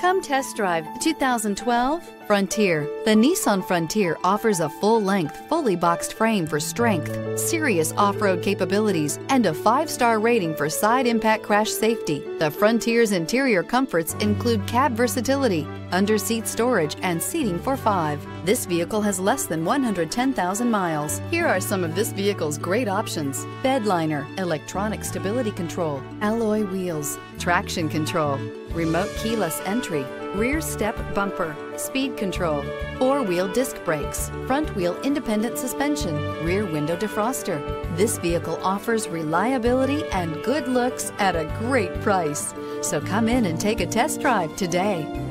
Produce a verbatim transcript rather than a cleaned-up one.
Come test drive the two thousand twelve Frontier. The Nissan Frontier offers a full-length, fully boxed frame for strength, serious off-road capabilities, and a five-star rating for side impact crash safety. The Frontier's interior comforts include cab versatility, under-seat storage, and seating for five. This vehicle has less than one hundred ten thousand miles. Here are some of this vehicle's great options: bed liner, electronic stability control, alloy wheels, traction control, remote keyless entry, rear step bumper, speed control, four-wheel disc brakes, front-wheel independent suspension, rear window defroster. This vehicle offers reliability and good looks at a great price. So come in and take a test drive today.